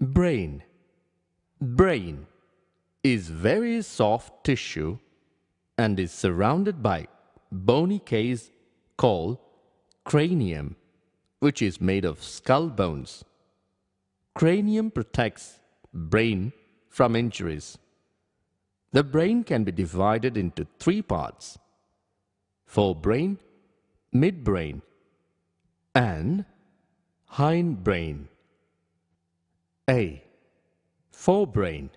Brain. Brain is very soft tissue and is surrounded by bony case called cranium, which is made of skull bones. Cranium protects brain from injuries. The brain can be divided into three parts: forebrain, midbrain, and hindbrain. A. Forebrain.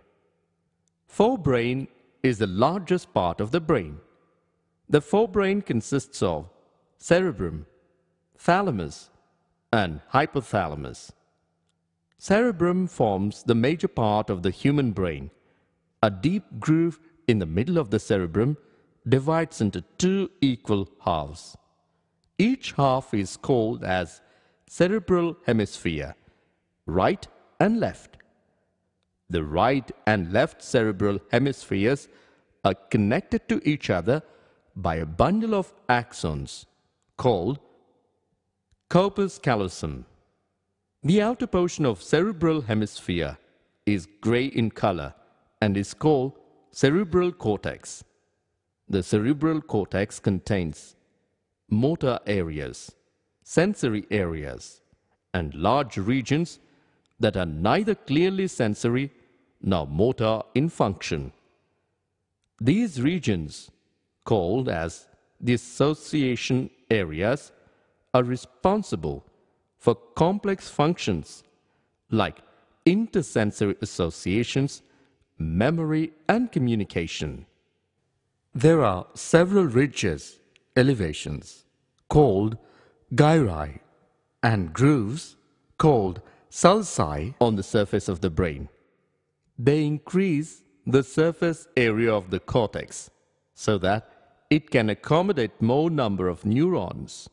Forebrain is the largest part of the brain. The forebrain consists of cerebrum, thalamus, and hypothalamus. Cerebrum forms the major part of the human brain. A deep groove in the middle of the cerebrum divides into two equal halves. Each half is called as cerebral hemisphere, right and left. The right and left cerebral hemispheres are connected to each other by a bundle of axons called corpus callosum. The outer portion of cerebral hemisphere is grey in color and is called cerebral cortex. The cerebral cortex contains motor areas, sensory areas, and large regions that are neither clearly sensory nor motor in function. These regions, called as dissociation areas, are responsible for complex functions like intersensory associations, memory, and communication. There are several ridges, elevations, called gyri, and grooves, called sulci, on the surface of the brain. They increase the surface area of the cortex so that it can accommodate more number of neurons.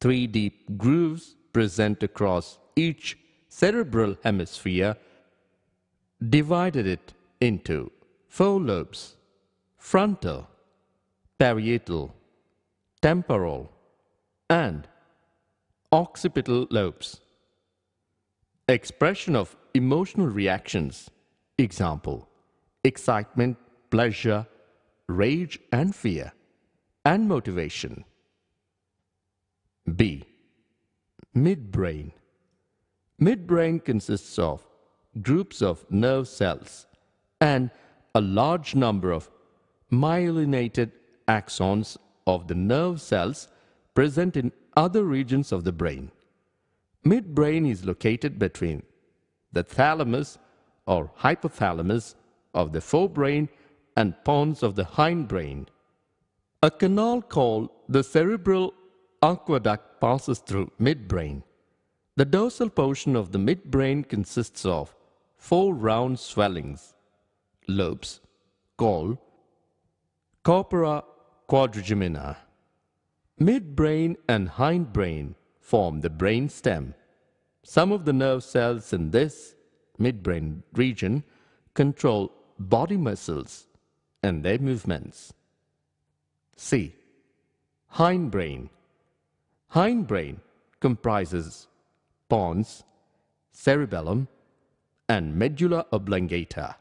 Three deep grooves present across each cerebral hemisphere, divided it into four lobes: frontal, parietal, temporal, and occipital lobes. Expression of emotional reactions, example, excitement, pleasure, rage and fear, and motivation. B. Midbrain. Midbrain consists of groups of nerve cells and a large number of myelinated axons of the nerve cells present in other regions of the brain. Midbrain is located between the thalamus or hypothalamus of the forebrain and pons of the hindbrain. A canal called the cerebral aqueduct passes through midbrain. The dorsal portion of the midbrain consists of four round swellings, lobes, called corpora quadrigemina. Midbrain and hindbrain form the brain stem. Some of the nerve cells in this midbrain region control body muscles and their movements. C. Hindbrain. Hindbrain comprises pons, cerebellum, and medulla oblongata.